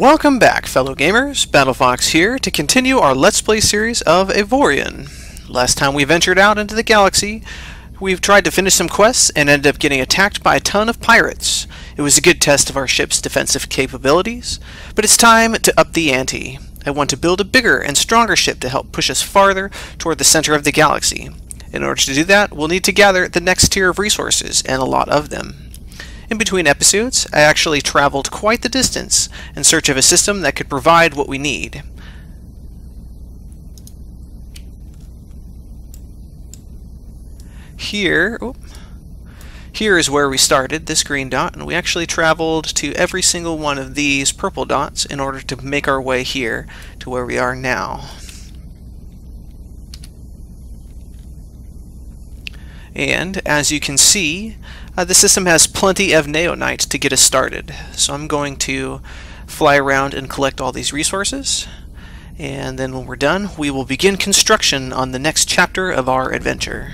Welcome back, fellow gamers. BattleFox here to continue our Let's Play series of Avorian. Last time we ventured out into the galaxy, we've tried to finish some quests and ended up getting attacked by a ton of pirates. It was a good test of our ship's defensive capabilities, but it's time to up the ante. I want to build a bigger and stronger ship to help push us farther toward the center of the galaxy. In order to do that, we'll need to gather the next tier of resources, and a lot of them. In between episodes, I actually traveled quite the distance in search of a system that could provide what we need. Here is where we started, this green dot, and we actually traveled to every single one of these purple dots in order to make our way here to where we are now. And as you can see, the system has plenty of Neonites to get us started. So I'm going to fly around and collect all these resources, and then when we're done, we will begin construction on the next chapter of our adventure.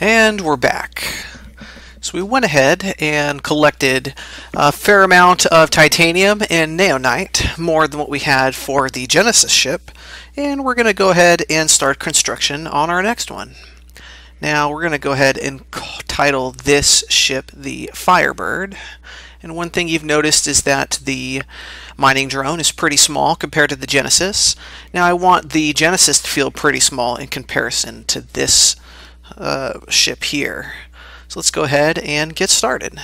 And we're back. So we went ahead and collected a fair amount of titanium and neonite, more than what we had for the Genesis ship, and we're going to go ahead and start construction on our next one. Now we're going to go ahead and title this ship the Firebird. And one thing you've noticed is that the mining drone is pretty small compared to the Genesis. Now I want the Genesis to feel pretty small in comparison to this ship here. So let's go ahead and get started.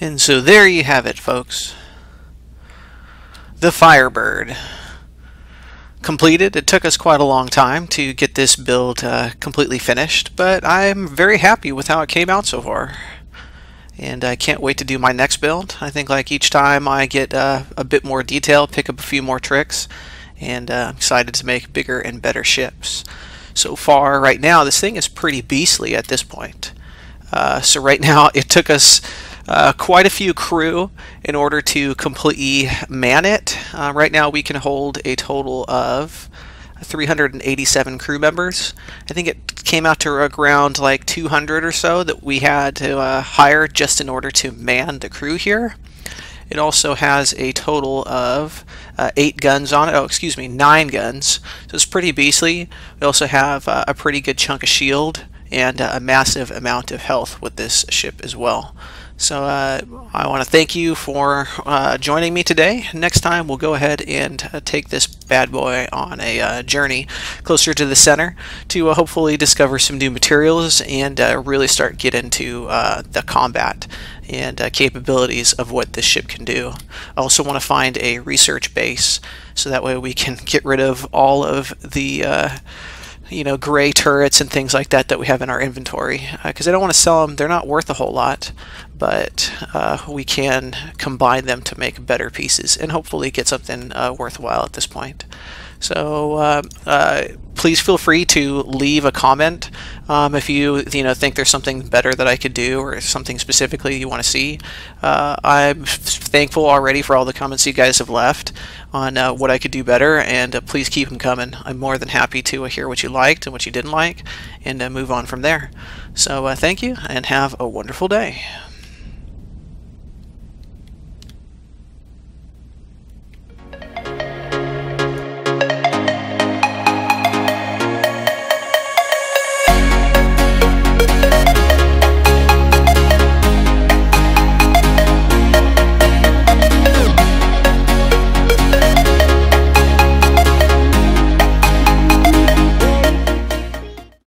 And so there you have it, folks. The Firebird. Completed. It took us quite a long time to get this build completely finished, but I'm very happy with how it came out so far. And I can't wait to do my next build. I think like each time I get a bit more detail, pick up a few more tricks, and I'm excited to make bigger and better ships. So far right now this thing is pretty beastly at this point. So right now it took us quite a few crew in order to completely man it. Right now we can hold a total of 387 crew members. I think it came out to around like 200 or so that we had to hire just in order to man the crew here. It also has a total of 8 guns on it. Oh, excuse me, 9 guns. So it's pretty beastly. We also have a pretty good chunk of shield and a massive amount of health with this ship as well. So I want to thank you for joining me today. Next time we'll go ahead and take this bad boy on a journey closer to the center to hopefully discover some new materials and really start get into the combat and capabilities of what this ship can do. I also want to find a research base so that way we can get rid of all of the you know, gray turrets and things like that that we have in our inventory, because I don't want to sell them. They're not worth a whole lot, but we can combine them to make better pieces and hopefully get something worthwhile at this point. So please feel free to leave a comment if you think there's something better that I could do or something specifically you want to see. I'm thankful already for all the comments you guys have left on what I could do better, and please keep them coming. I'm more than happy to hear what you liked and what you didn't like and move on from there. So thank you and have a wonderful day.